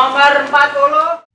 Nomor 40.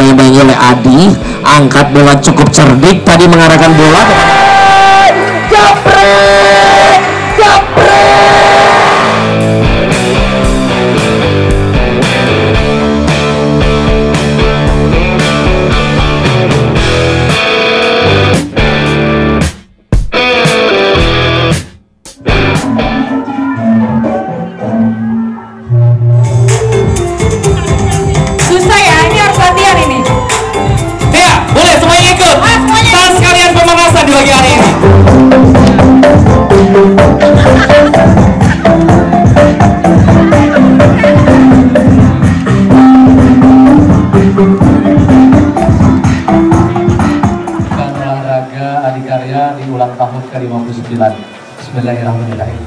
Dimainkan oleh Adi, angkat bola cukup cerdik, tadi mengarahkan bola Jepret, Bismillahirrahmanirrahim.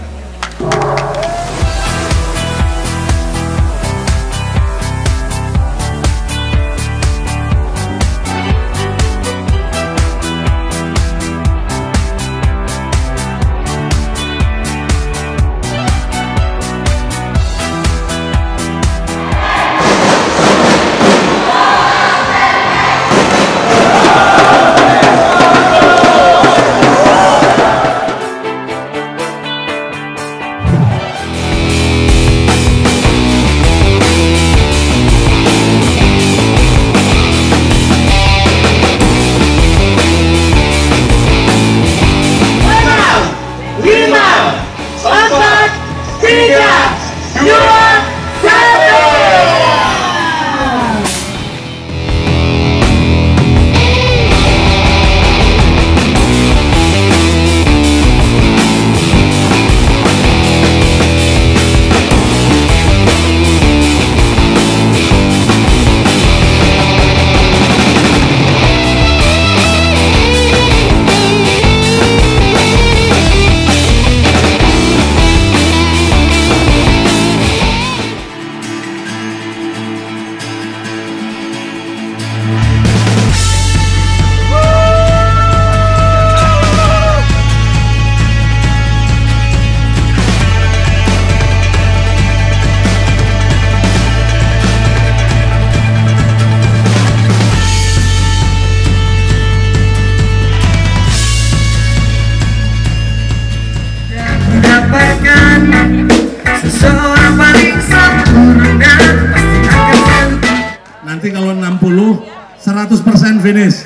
Nanti kalau 60, 100% finish.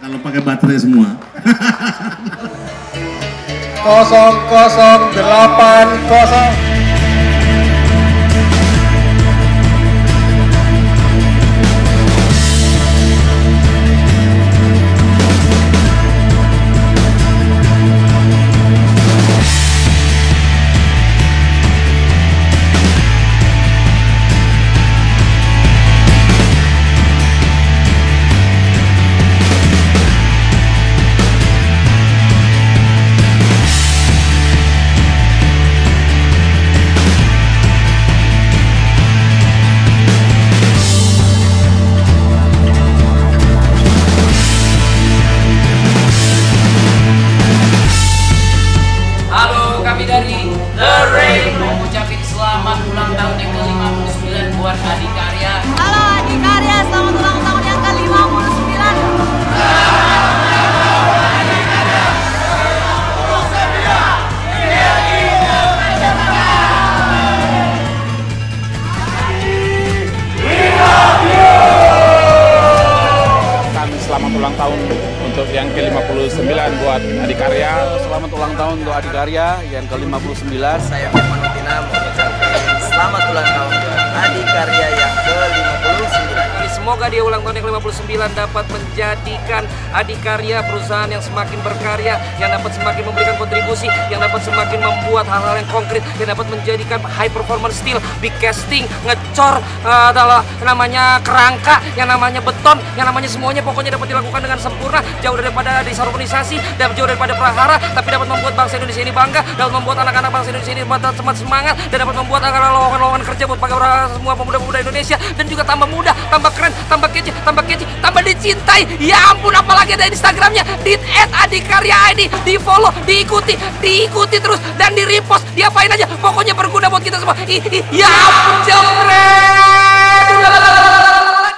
Kalau pakai baterai semua. 0080. ADHI Karya. Halo ADHI Karya, selamat ulang tahun yang ke-59. Selamat ulang tahun untuk yang ke-59 buat ADHI Karya. Selamat ulang tahun untuk ADHI Karya yang ke-59. Saya Firman Utina mengucapkan selamat ulang tahun ADHI Karya yang ke-59. Semoga dia ulang tahun yang ke-59 dapat menjadikan ADHI Karya perusahaan yang semakin berkarya, yang dapat semakin memberikan kontribusi, yang dapat semakin membuat hal-hal yang konkret, yang dapat menjadikan high performance steel, big casting, ngecor, adalah namanya kerangka, yang namanya beton, yang namanya semuanya pokoknya dapat dilakukan dengan sempurna, jauh daripada disharmonisasi, dan jauh daripada prahara, tapi dapat membuat bangsa Indonesia ini bangga, dapat membuat anak-anak bangsa Indonesia ini semangat, dan dapat membuat agar lowongan kerja buat para semua pemuda-pemuda Indonesia, dan juga tambah muda, tambah keren, tambah kece, tambah dicintai. Ya ampun, apalagi ada Instagramnya, di @adikaryaid, di follow, diikuti terus, dan di repost, diapain aja, pokoknya berguna buat kita semua. Ya ampun, jemret.